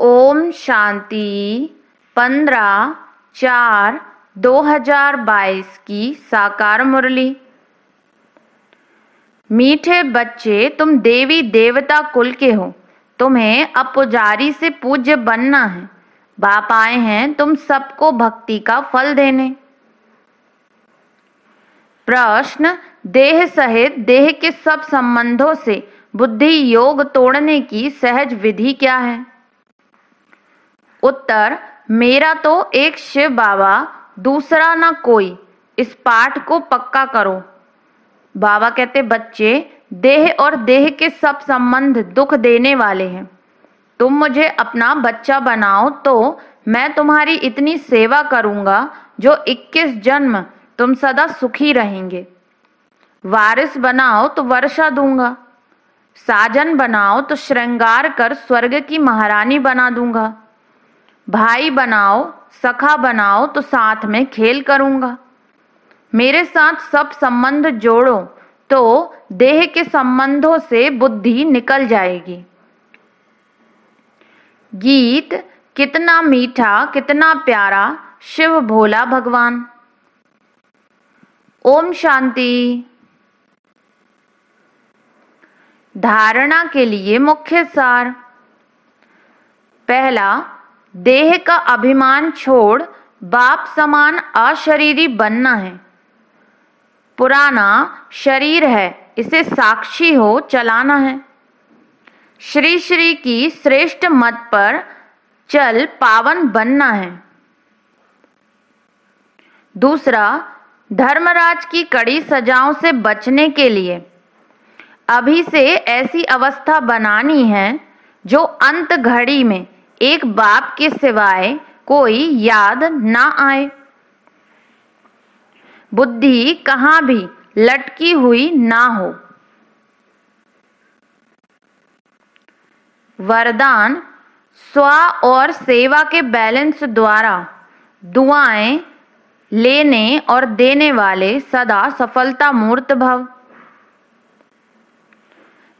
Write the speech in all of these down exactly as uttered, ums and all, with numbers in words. ओम शांति पंद्रह चार दो हजार बाईस की साकार मुरली। मीठे बच्चे, तुम देवी देवता कुल के हो, तुम्हें अब पुजारी से पूज्य बनना है। बाप आए हैं तुम सबको भक्ति का फल देने। प्रश्न, देह सहित देह के सब संबंधों से बुद्धि योग तोड़ने की सहज विधि क्या है? उत्तर, मेरा तो एक शिव बाबा, दूसरा ना कोई। इस पाठ को पक्का करो। बाबा कहते, बच्चे, देह और देह के सब संबंध दुख देने वाले हैं। तुम मुझे अपना बच्चा बनाओ तो मैं तुम्हारी इतनी सेवा करूंगा जो इक्कीस जन्म तुम सदा सुखी रहेंगे। वारिस बनाओ तो वर्षा दूंगा, साजन बनाओ तो श्रृंगार कर स्वर्ग की महारानी बना दूंगा, भाई बनाओ, सखा बनाओ तो साथ में खेल करूंगा। मेरे साथ सब संबंध जोड़ो तो देह के संबंधों से बुद्धि निकल जाएगी। गीत, कितना मीठा कितना प्यारा शिव भोला भगवान। ओम शांति। धारणा के लिए मुख्य सार। पहला, देह का अभिमान छोड़ बाप समान अशरीरी बनना है। पुराना शरीर है, इसे साक्षी हो चलाना है। श्री श्री की श्रेष्ठ मत पर चल पावन बनना है। दूसरा, धर्मराज की कड़ी सजाओं से बचने के लिए अभी से ऐसी अवस्था बनानी है जो अंत घड़ी में एक बाप के सिवाय कोई याद ना आए। बुद्धि कहाँ भी लटकी हुई ना हो। वरदान, स्व और सेवा के बैलेंस द्वारा दुआएं लेने और देने वाले सदा सफलता मूर्त भव।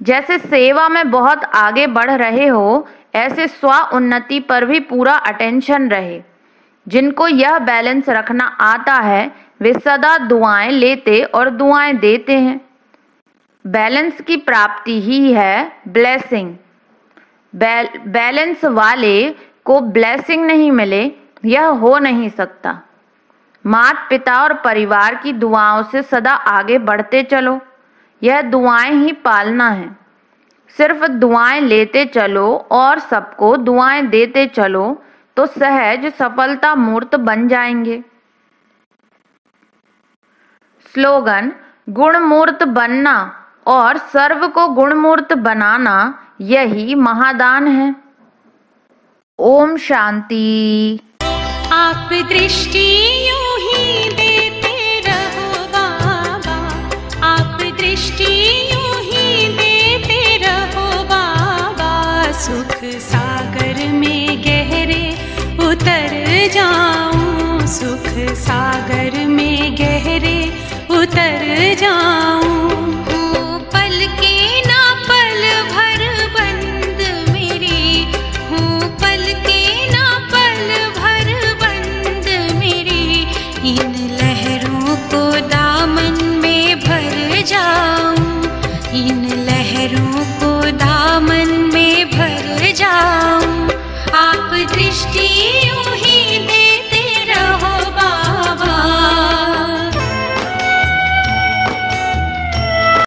जैसे सेवा में बहुत आगे बढ़ रहे हो, ऐसे स्व उन्नति पर भी पूरा अटेंशन रहे। जिनको यह बैलेंस रखना आता है वे सदा दुआएं लेते और दुआएं देते हैं। बैलेंस की प्राप्ति ही है ब्लेसिंग। बैल, बैलेंस वाले को ब्लेसिंग नहीं मिले, यह हो नहीं सकता। माता पिता और परिवार की दुआओं से सदा आगे बढ़ते चलो। यह दुआएं ही पालना है। सिर्फ दुआएं लेते चलो और सबको दुआएं देते चलो तो सहज सफलता मूर्त बन जाएंगे। स्लोगन, गुणमूर्त बनना और सर्व को गुणमूर्त बनाना, यही महादान है। ओम शांति। आप दृष्टि यूं ही देते रहो बाबा, आप दृष्टि यूं ही देते रहो बाबा। सुख सागर में गहरे उतर जाऊं, सुख सागर में गहरे उतर जाऊं।